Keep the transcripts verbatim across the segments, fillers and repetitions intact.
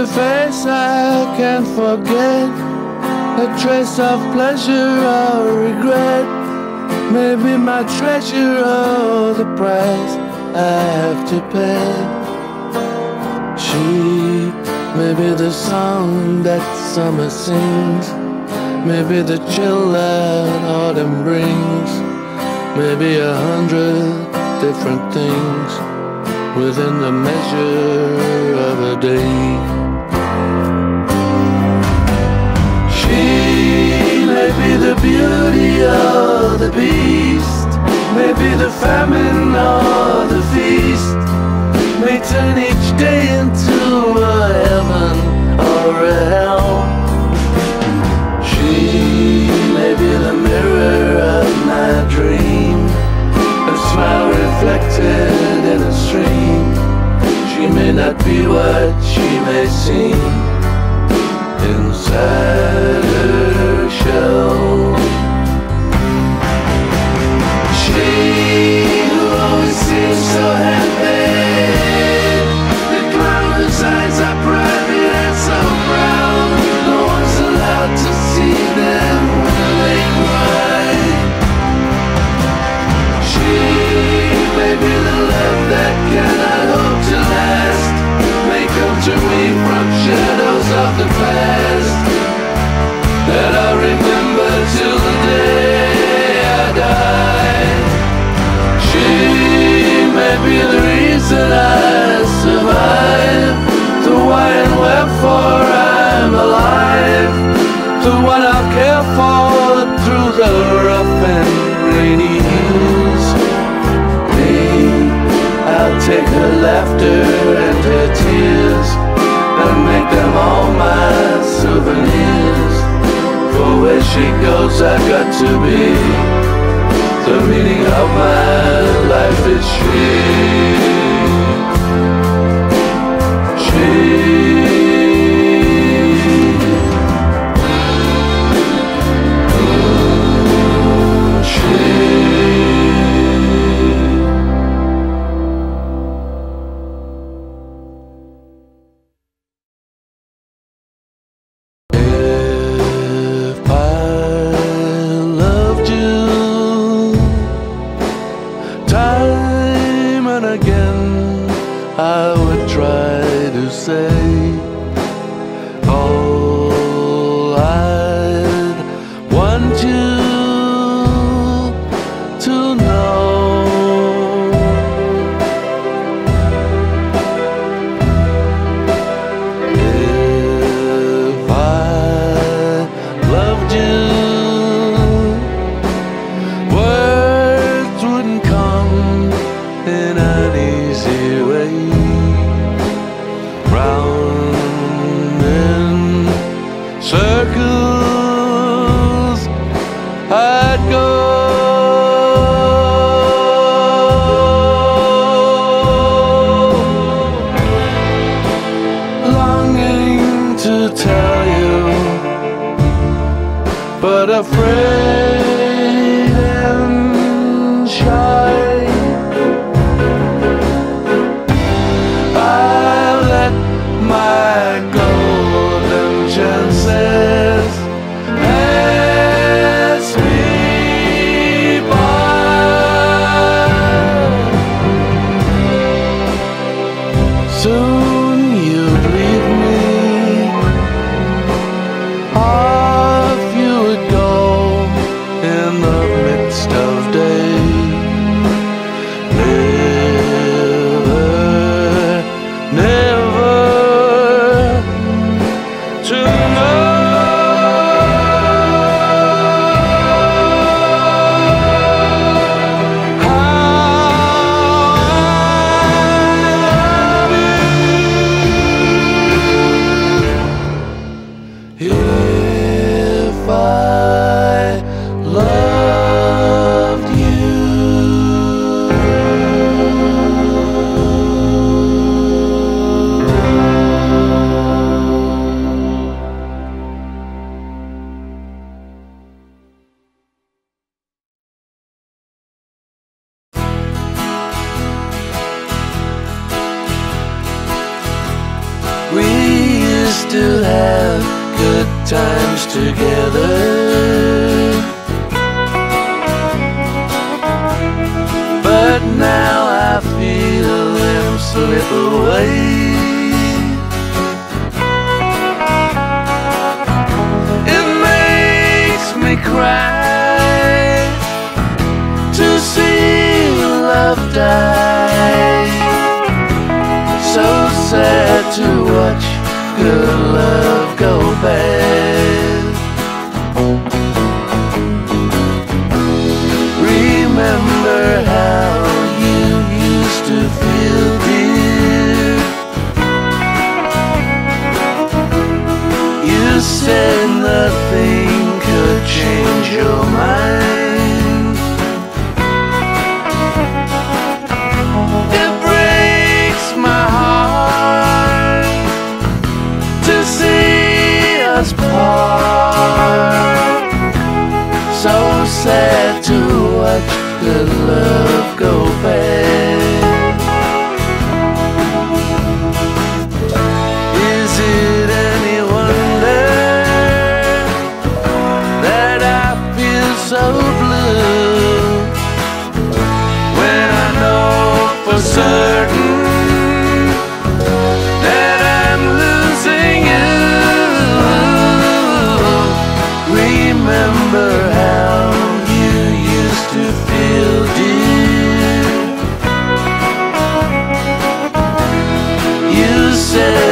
the face I can't forget, a trace of pleasure or regret, maybe my treasure or the price I have to pay. She may be the song that summer sings, maybe the chill that autumn brings, maybe a hundred different things within the measure of a day. She may be the beauty or the beast, maybe the famine or the feast, may turn each day into a heaven or a hell. She may be the mirror of my dream, a smile reflected in a stream. She may not be what she may seem inside her shell. She who always seems so happy, the clown whose eyes are private and so proud, no one's allowed to see them when they cry. She may be the love that cannot hope to last, may come to me from shadows of the past that I'll remember till the day I die. She may be the reason I survive, the why and wherefore I'm alive, the one I'll care for through the rough and rainy years. I'll take her laughter and her tears and make them all my souvenirs. For where she goes, I've got to be. The meaning of my life is she. She. We times together. But now I feel them slip away. It makes me cry to see love die. So sad to watch good love go bad. Remember how you used to feel, dear. You said nothing could change your mind. It breaks my heart to see us part. So sad to watch good love go bad. Is it any wonder that I feel so blue when I know for certain that I'm losing you? Remember how you used to feel,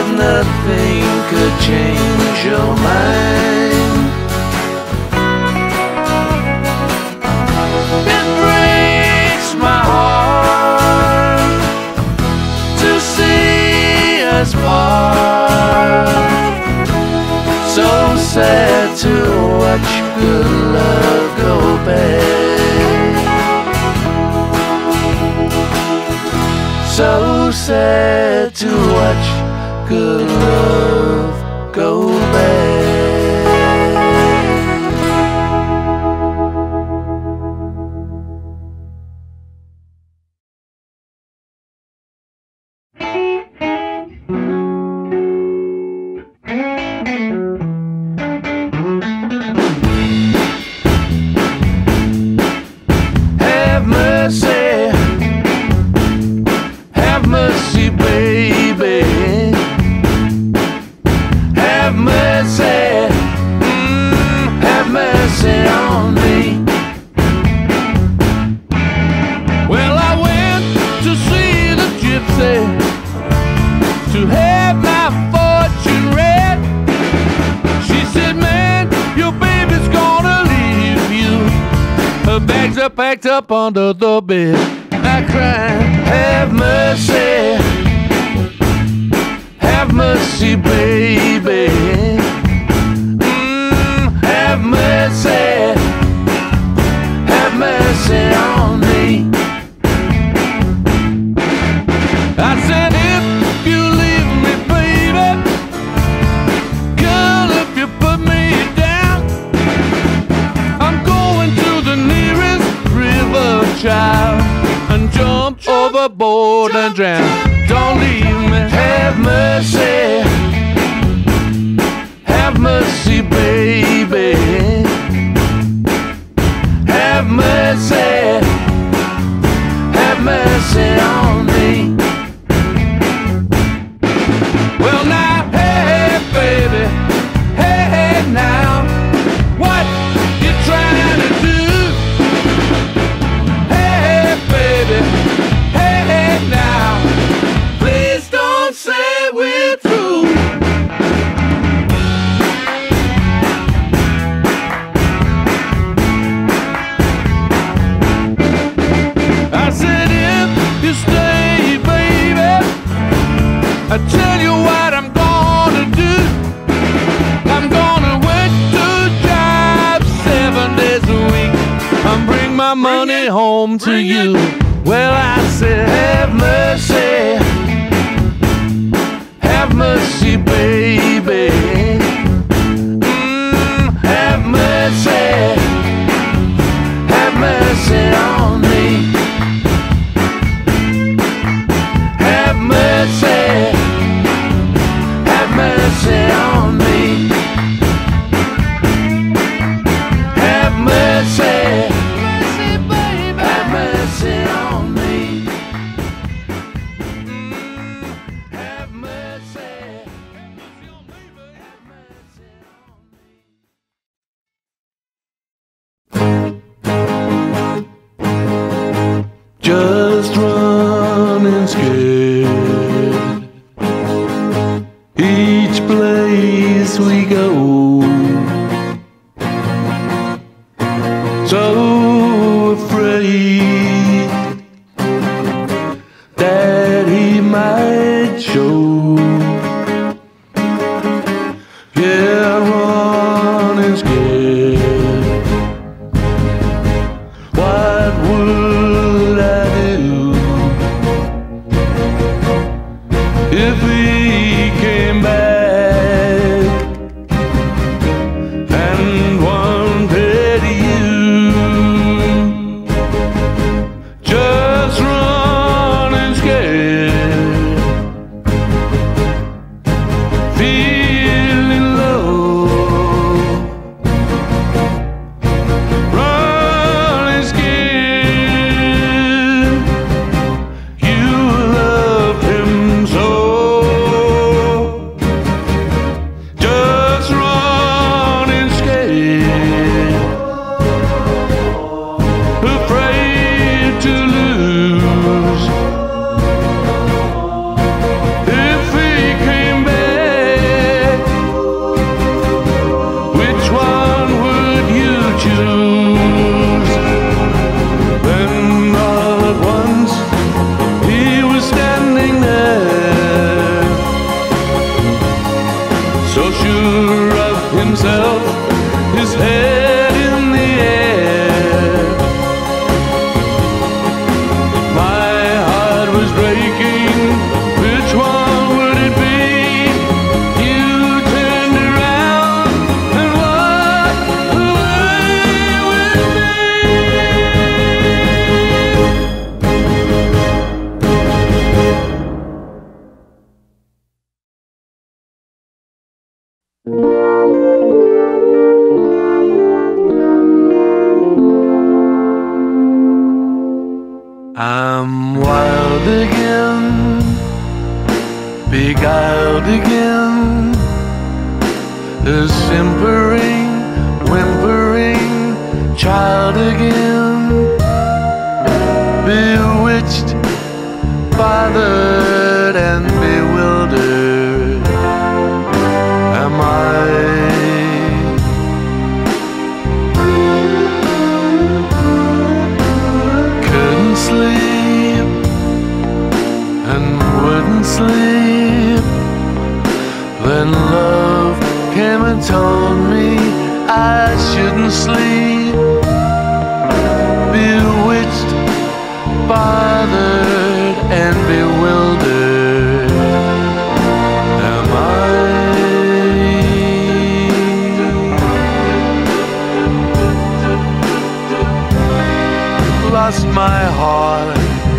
nothing could change your mind. It breaks my heart to see us part. So sad to watch good love go bad. So sad to watch good love go bad. Packed up under the bed, I cried, have mercy, have mercy, baby, mm, have mercy, have mercy on me. I said, if you leave me, baby, girl, if you put me down, I'm going to the nearest child and jump, jump overboard, jump, and drown. Jump, don't leave me. Have mercy, have mercy, baby. Have mercy, have mercy on me. Well now, hey, hey baby, hey, hey now, what you trying to do? I tell you what I'm gonna do, I'm gonna work two jobs seven days a week and bring my money home to you. Well I said, have mercy, have mercy, baby, mm, have mercy, have mercy on me. Have mercy, have mercy on me. just running scared. Each place we go, so afraid that he might show. Yeah, running scared. What would I do if he came back? So sure of himself, his head in the air. My heart was breaking, which one would it be? You turned around and walked away with me. I'm wild again, beguiled again. A simpering, whimpering child again, bewitched, bothered and bewildered. Am I? Sleep and wouldn't sleep. Then love came and told me I shouldn't sleep. Bewitched, bothered and bewildered. Am I? Lost my heart,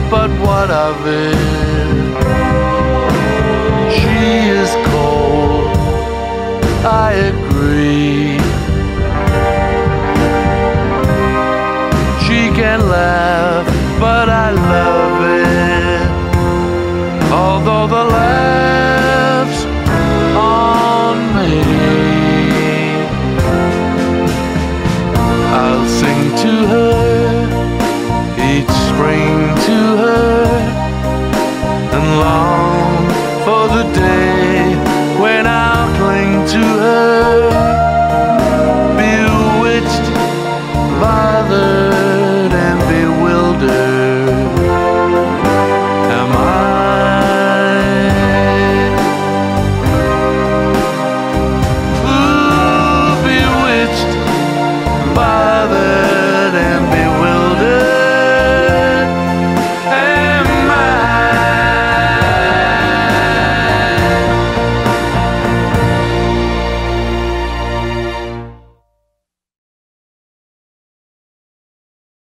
but what of it? She is cold, I agree. She can laugh, but I love it, although the laugh's on me. I'll sing to her, spring to her, and long for the day when I'll cling to her. Bewitched, bothered and bewildered. Am I? Ooh, bewitched, bothered.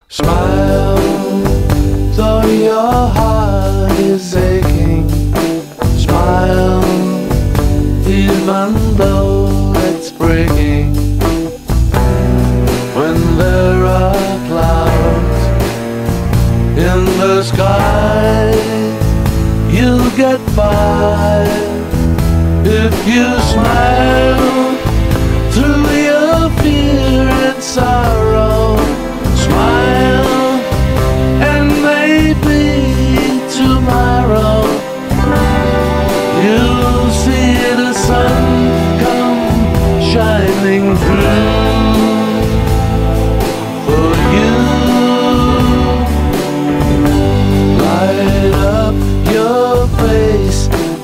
Smile, though your heart is aching. Smile, even though it's breaking. When there are clouds in the sky, you'll get by if you smile through your fear and sorrow. Smile and make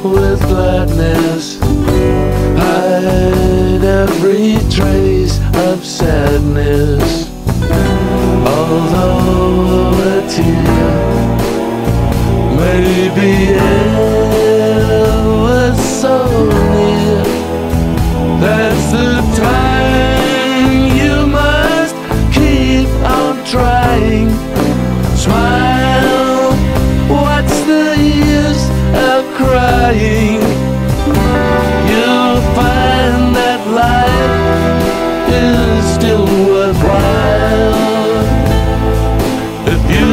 with gladness, hide every trace of sadness, although a tear may be ever so near. That's the time you must keep on trying. Smile, what's the use of crying? You'll find that life is still worthwhile if you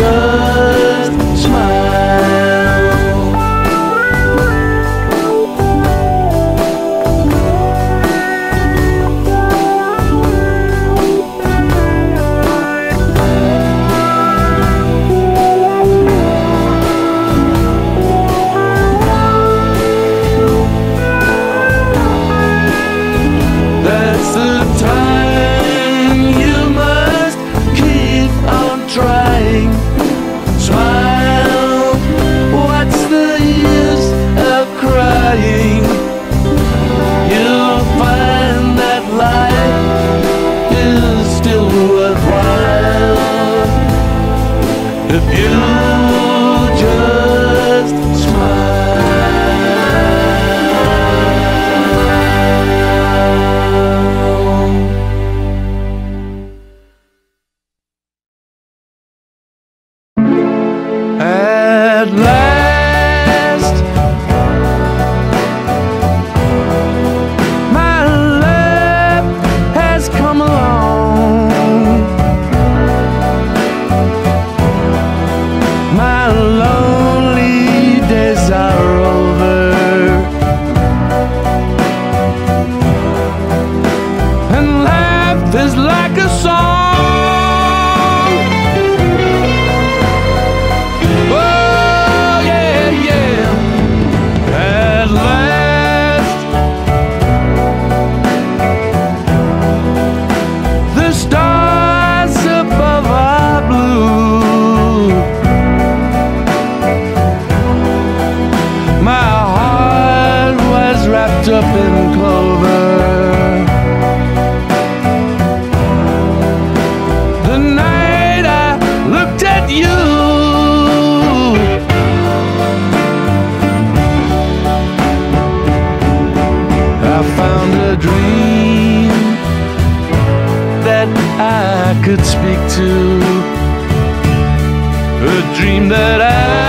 just smile. If you just smile. Up in clover, the night I looked at you, I found a dream that I could speak to, a dream that I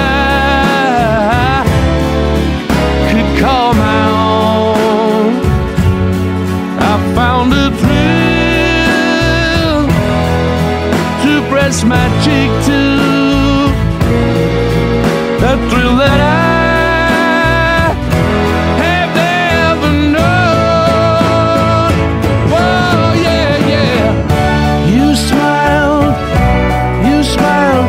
my cheek to, a thrill that I have never known. Whoa, yeah, yeah. You smiled, you smiled,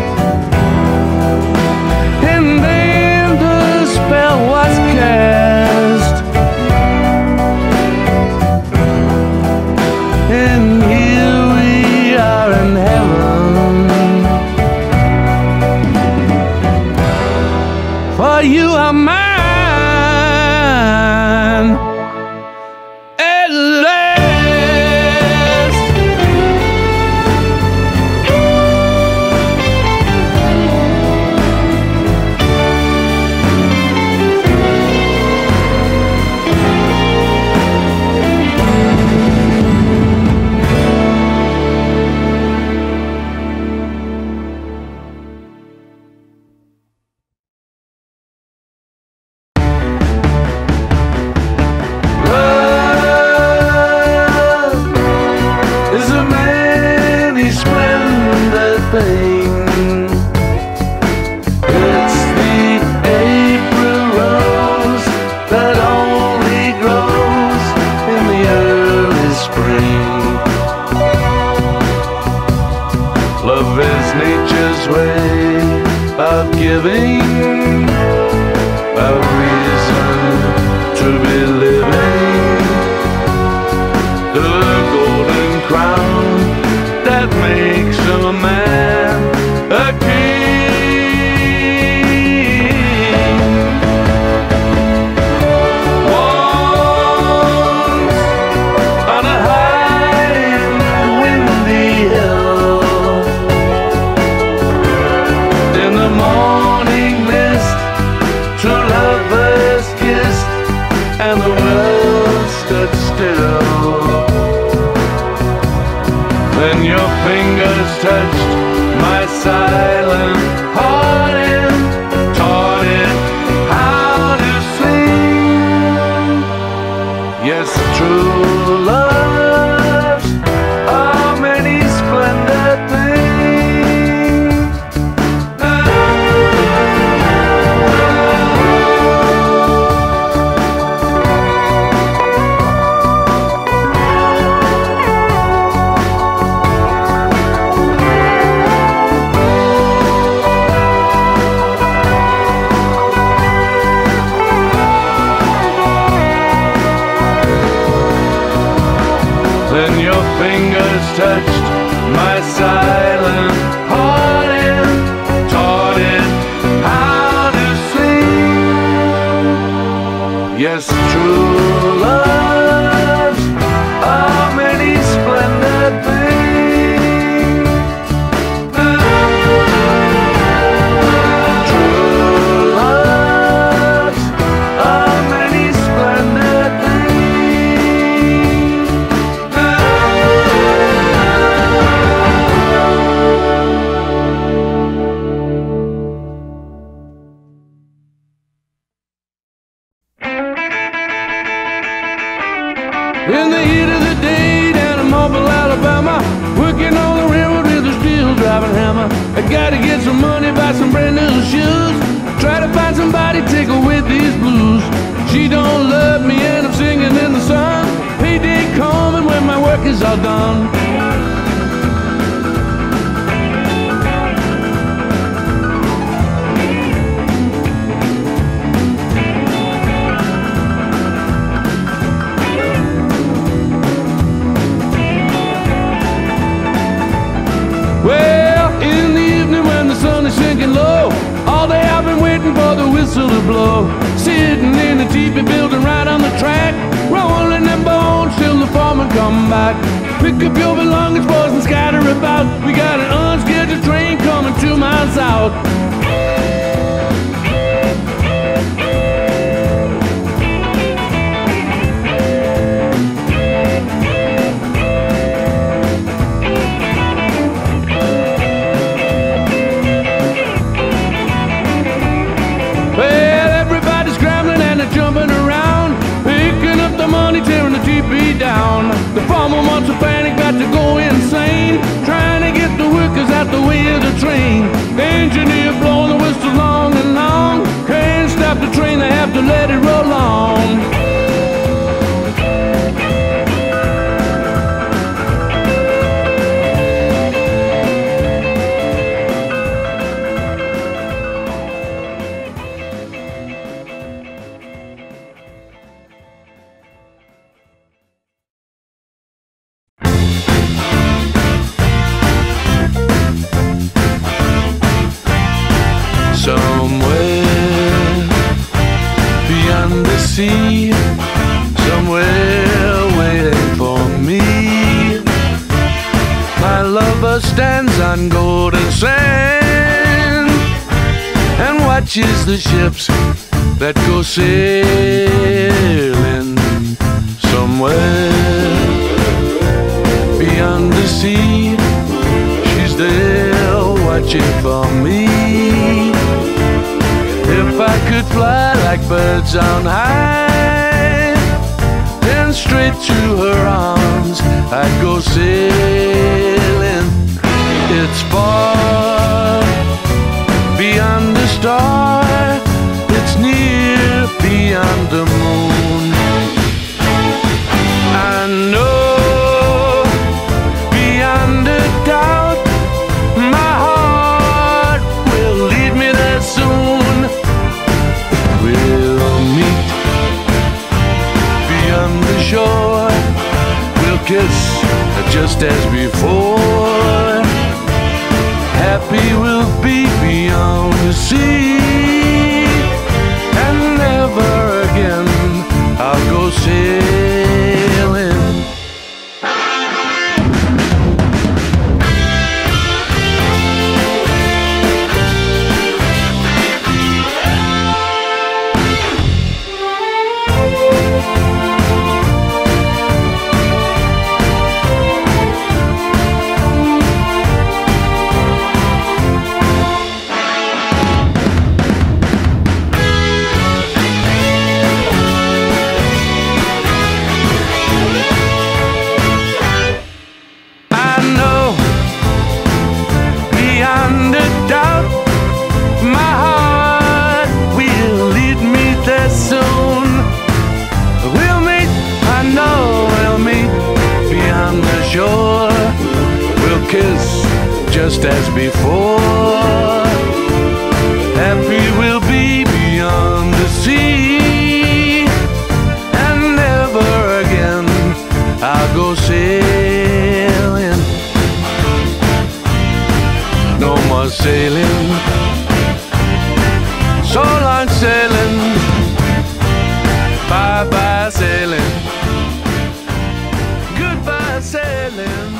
and then the spell was cast, and here we are in heaven. For you are mine at last. A reason to be living, the golden crown that makes a man a king. Once on a high and windy hill, in the morning mist, two lovers kissed, and the world stood still. Then your fingers touched my silent heart and taught it how to sing. Yes, true loves are many splendid things. Then your fingers touched my silent heart and taught it how to sing. Yes, true loves are many splendid things. True loves are many splendid things. In the heat of the day down in Mobile, Alabama, working on the railroad with a steel driving hammer. I gotta get some money, buy some brand new shoes, try to find somebody, take away these blues. She don't love me and I'm singing in the sun. Payday coming when my work is all done. Sinking low, all day I've been waiting for the whistle to blow. Sitting in the teepee building right on the track, rolling them bones till the foreman come back. Pick up your belongings, boys, and scatter about. We got an unscheduled train coming two miles out. The farmer wants to panic, got to go insane, trying to get the workers out the way of the train. The engineer blowing the whistle long and long, can't stop the train, they have to let it roll on. Somewhere beyond the sea, somewhere waiting for me, my lover stands on golden sand and watches the ships that go sailing. Somewhere beyond the sea, she's there watching for me. If I could fly like birds on high, then straight to her arms I'd go sailing. It's far beyond the star, it's near beyond the moon. I know beyond a doubt, my heart will lead me there soon. We'll meet beyond the shore, we'll kiss, just as before. Happy we'll be beyond the sea, and never again I'll go sailing. Kiss just as before. Happy we'll be beyond the sea, and never again I'll go sailing. No more sailing, so long sailing, bye bye sailing, goodbye sailing.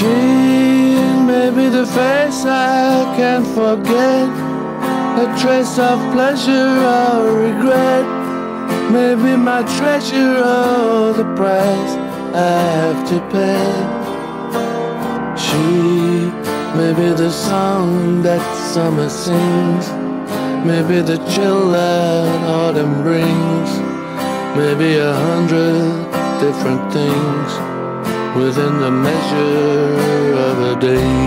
She may be the face I can't forget, a trace of pleasure or regret, maybe my treasure or the price I have to pay. She may be the song that summer sings, maybe the chill that autumn brings, maybe a hundred different things within the measure of a day.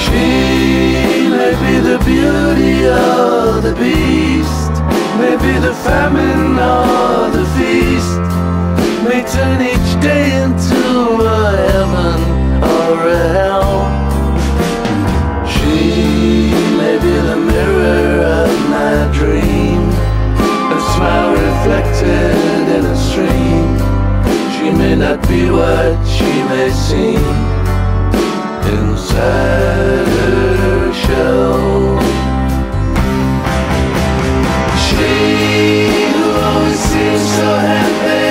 She may be the beauty or the beast, may be the famine or the feast, may turn each day into a heaven or a hell. She may be the mirror of my dream, a smile reflected in a stream. She may not be what she may seem inside her shell. She who always seems so happy,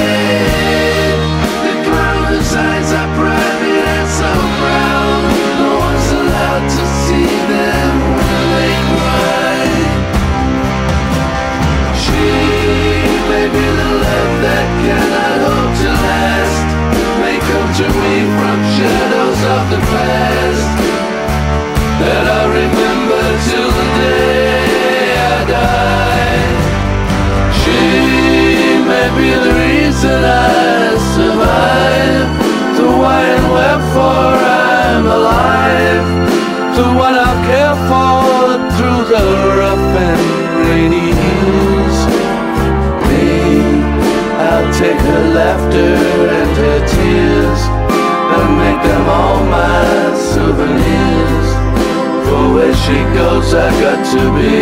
the clown whose eyes are private and so proud, no one's allowed to see them when they cry. Maybe the love that cannot hope to last may come to me from shadows of the past that I'll remember till the day I die. She may be the reason I survive, the why and wherefore I'm alive, the one I'll care for through the rough and rainy years. I'll take her laughter and her tears and make them all my souvenirs. For where she goes I got to be,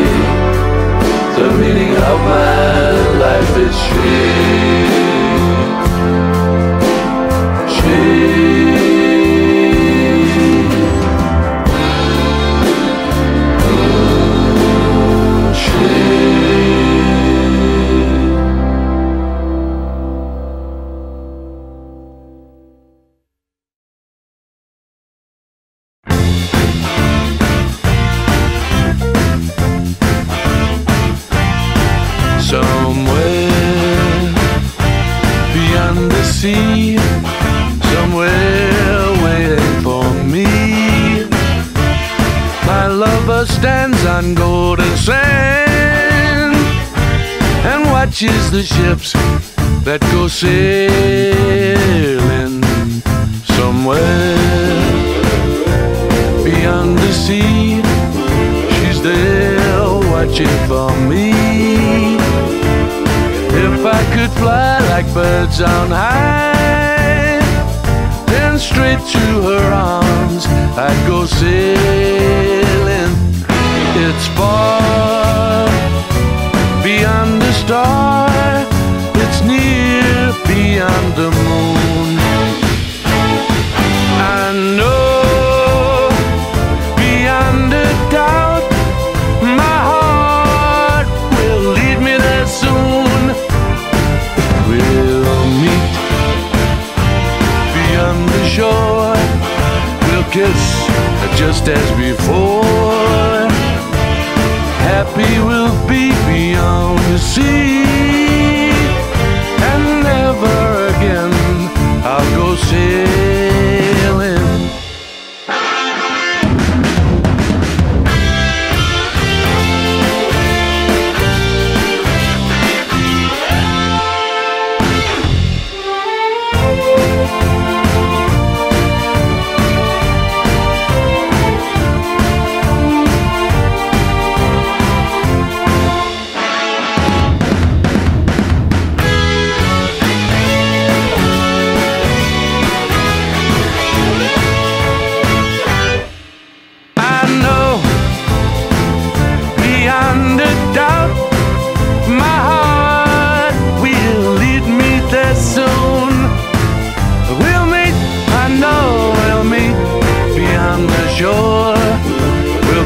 the meaning of my life is she. She oh, she. sea, somewhere waiting for me. My lover stands on golden sand and watches the ships that go sailing somewhere beyond the sea. She's there watching for me. If I could fly like birds on high, then straight to her arms I'd go sailing. It's far beyond the star, it's near beyond the moon. I know beyond a doubt my heart will lead me there soon. Shore, we'll kiss just as before. Happy we'll be beyond the sea, and never again I'll go sailing.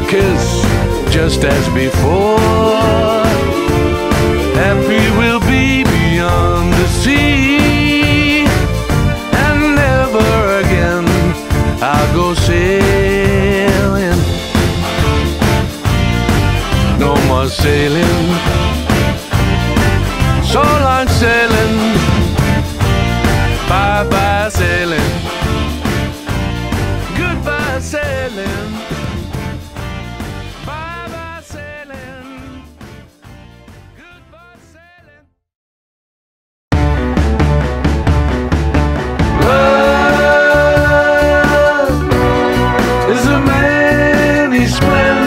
Kiss just as before. Happy we'll be beyond the sea, and never again I'll go sailing. No more sailing, so long sailing, bye bye sailing, goodbye sailing. Splendid.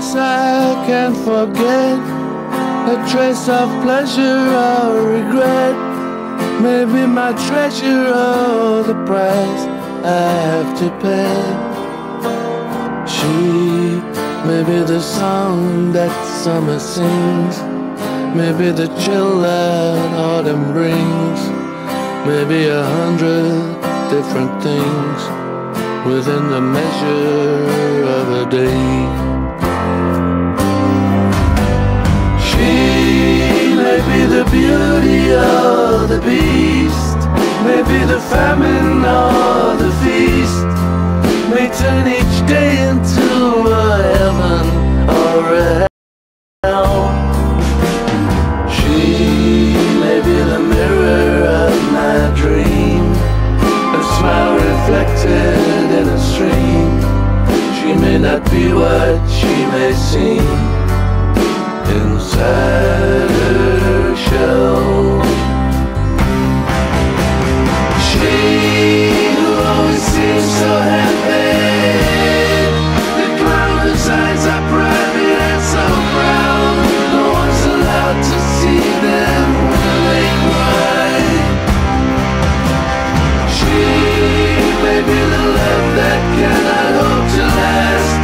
guess I can't forget a trace of pleasure or regret. Maybe my treasure or the price I have to pay. She may be the song that summer sings, maybe the chill that autumn brings, maybe a hundred different things within the measure of a day. She may be the beauty or the beast, may be the famine or the feast, may turn each day into a heaven or a hell. She may be the mirror of my dream, a smile reflected in a stream. She may not be what she may seem inside her shell. She who always seems so happy, the clown whose eyes are private and so proud, no one's allowed to see them when they cry. She may be the that cannot hope to last,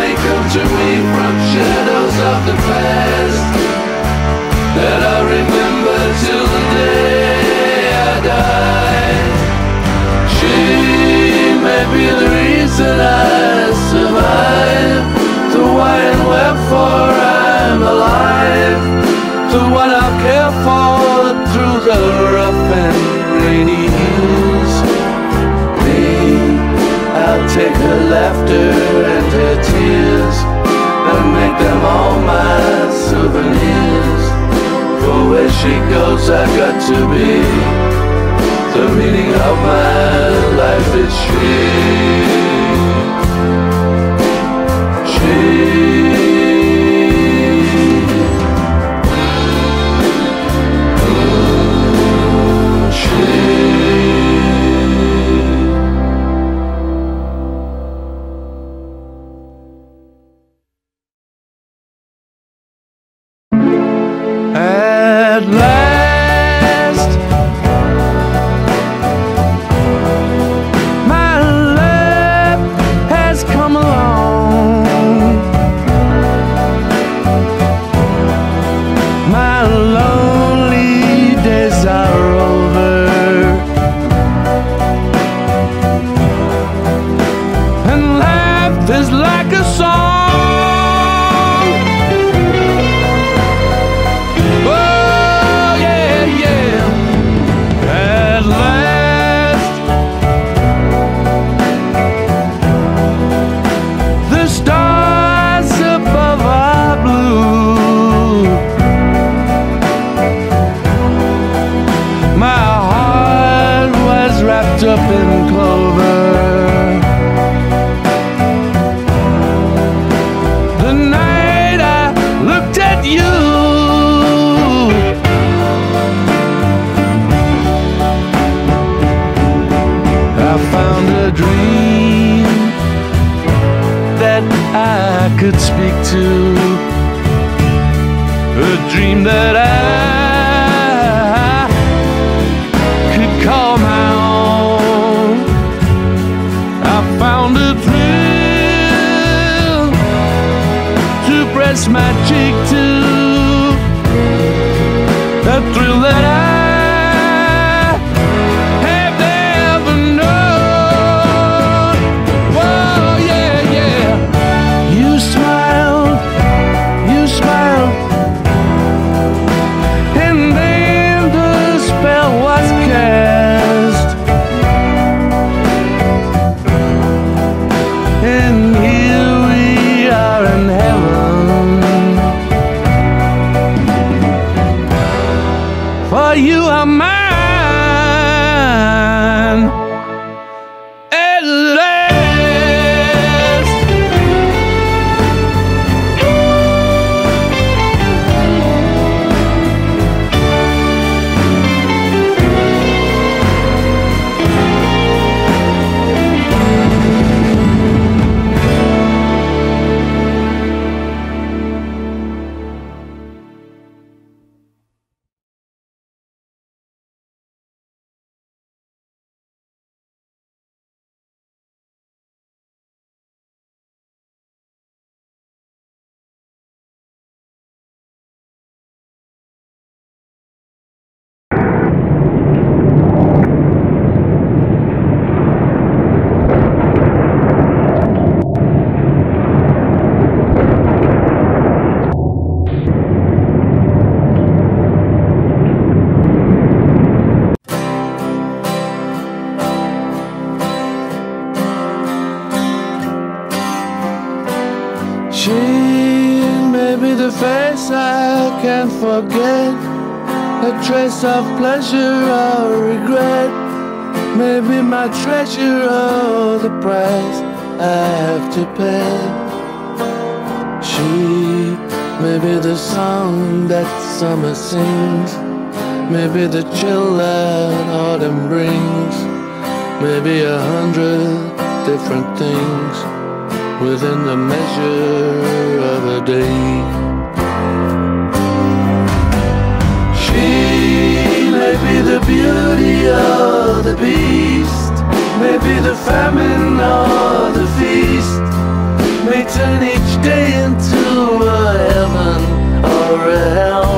may come to me from shadows of the past that I'll remember till the day I die. She may be the reason I survive, the why and wherefore I'm alive, the one I'll care for through the rough and rainy years. I'll take her laughter and her tears and make them all my souvenirs. For where she goes I've got to be, the meaning of my life is she. She can forget a trace of pleasure or regret. Maybe my treasure or the price I have to pay. She may be the song that summer sings, maybe the chill that autumn brings, maybe a hundred different things within the measure of a day. Maybe the beauty or the beast, maybe the famine or the feast, may turn each day into a heaven or a hell.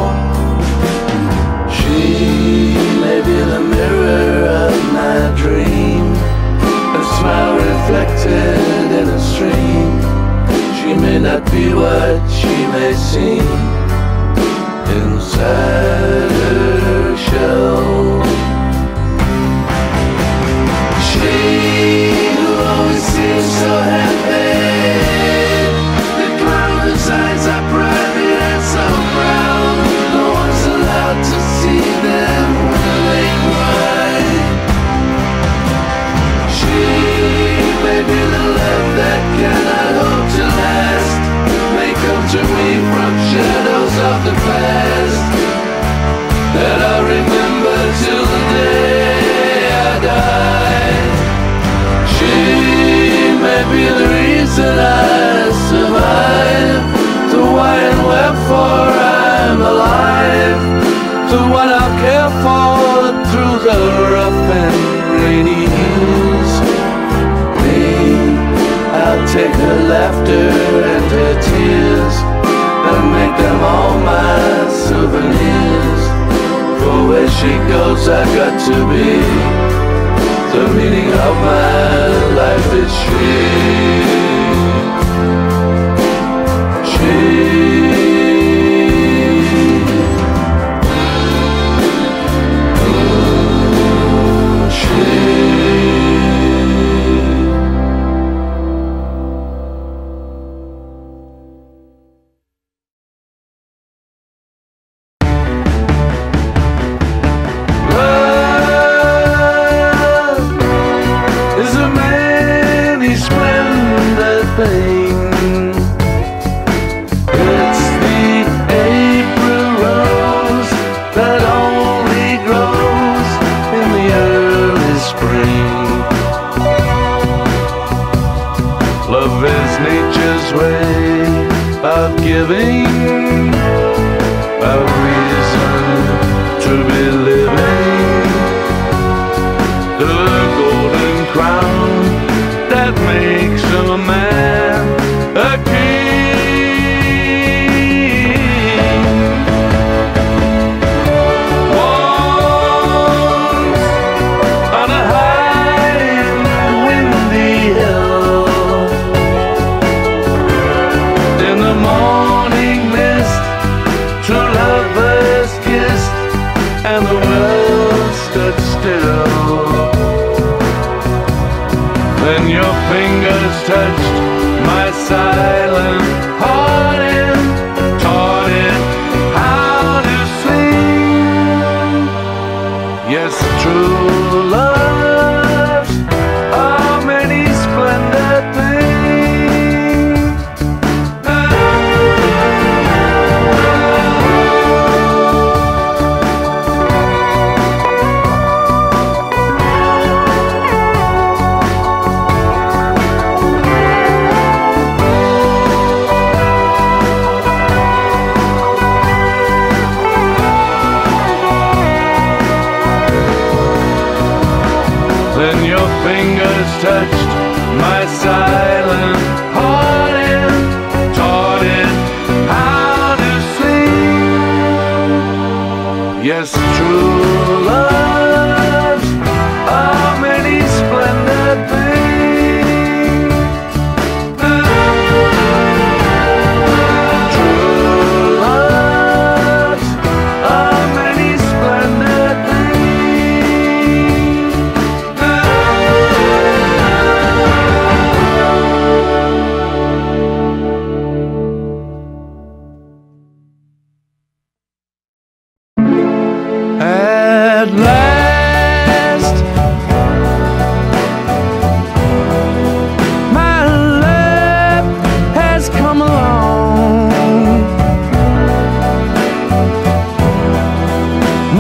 She may be the mirror of my dream, a smile reflected in a stream. She may not be what she may seem inside her. She who always seems so happy, the clown whose eyes are private and so proud, no one's allowed to see them when they cry. She may be the love that cannot hope to last, may come to me from shadows of the past that I remember till the day I die. She may be the reason I survive, the why and wherefore I'm alive, the one I'll care for through the rough and rainy years. Me, I'll take her laughter and her tears and make them all my souvenirs. For where she goes, I've got to be. The meaning of my life is she. She. Oh, she. at last, my love has come along.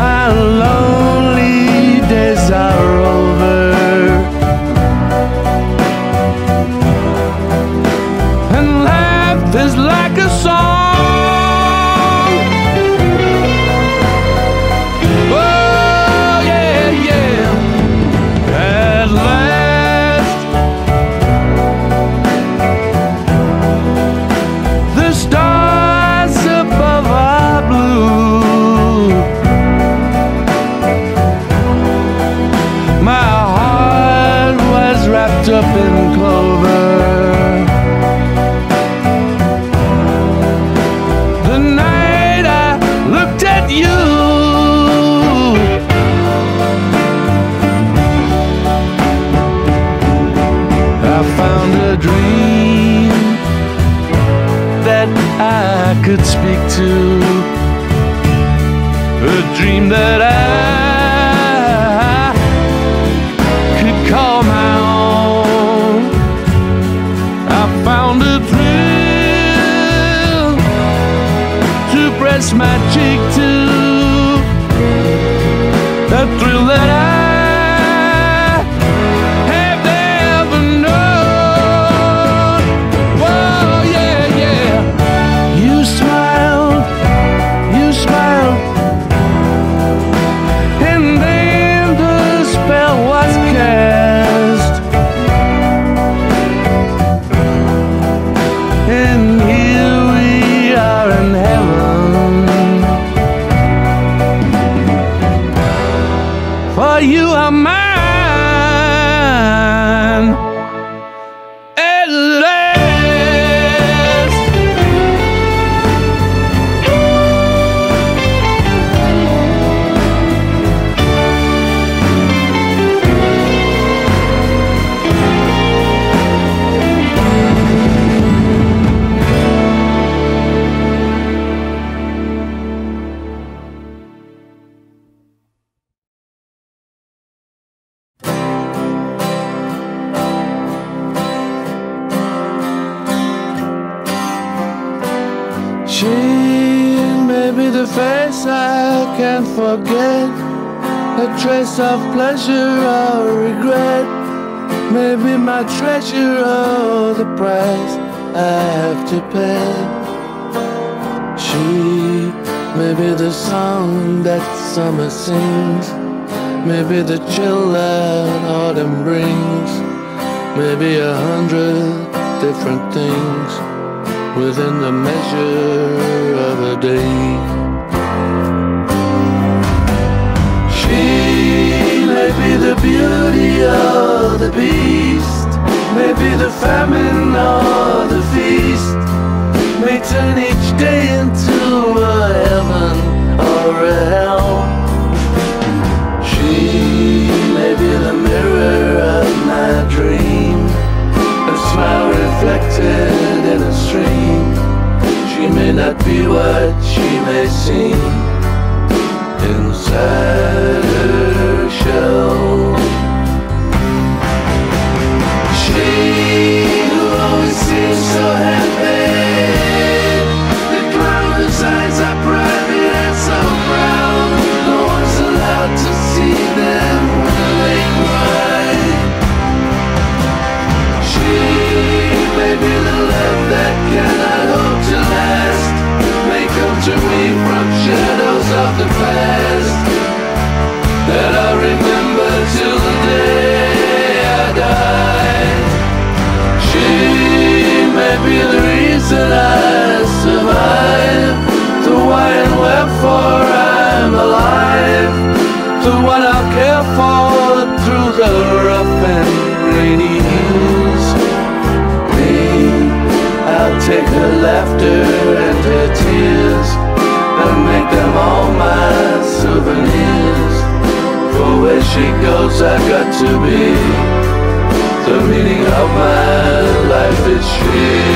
My lonely days are over, and life is like a song. Up in clover, the night I looked at you, I found a dream that I could speak to, a dream that I my cheek to, that thrill that I have never known. Whoa, yeah, yeah. You smiled, you smiled, and then the spell was cast, and here we are in heaven. For you are mine at last. She may be the face I can't forget, a trace of pleasure or regret, maybe my treasure or the price I have to pay. She may be the song that summer sings, maybe the chill that autumn brings, maybe a hundred different things within the measure of a day. She may be the beauty or the beast, may be the famine or the feast, may turn each day into a heaven or a hell. She may be the mirror of my dream, a smile reflected in a stream. She may not be what she may seem, inside her shell. She who always seems so happy, the clown whose eyes are private and so proud, no one's allowed to see them when they cry. Maybe the love that cannot hope to last may come to me from shadows of the past that I'll remember till the day I die. She may be the reason I survive, the why and wherefore I'm alive, the one I'll care for through the rough and rainy years. I'll take her laughter and her tears and make them all my souvenirs. For where she goes I've got to be, the meaning of my life is she.